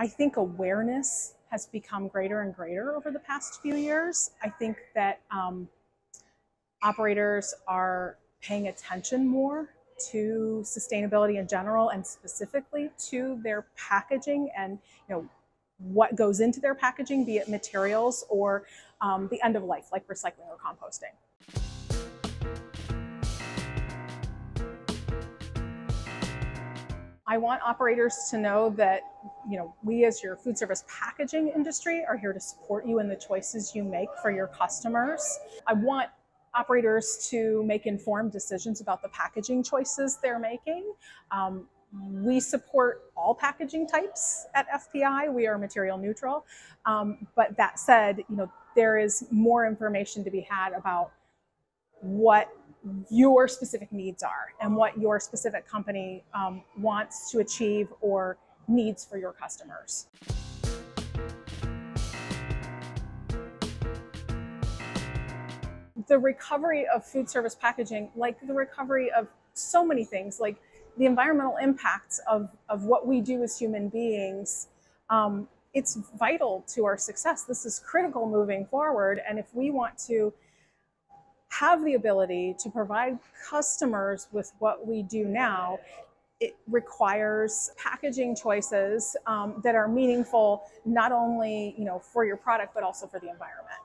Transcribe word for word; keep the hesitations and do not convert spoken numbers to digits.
I think awareness has become greater and greater over the past few years. I think that um, operators are paying attention more to sustainability in general, and specifically to their packaging and, you know, what goes into their packaging, be it materials or um, the end of life, like recycling or composting. I want operators to know that, you know, we as your food service packaging industry are here to support you in the choices you make for your customers. I want operators to make informed decisions about the packaging choices they're making. Um, we support all packaging types at F P I. We are material neutral. Um, but that said, you know, there is more information to be had about what your specific needs are and what your specific company um, wants to achieve or needs for your customers. The recovery of food service packaging, like the recovery of so many things, like the environmental impacts of, of what we do as human beings, um, it's vital to our success. This is critical moving forward, and if we want to have the ability to provide customers with what we do now, it requires packaging choices um, that are meaningful, not only, you know, for your product, but also for the environment.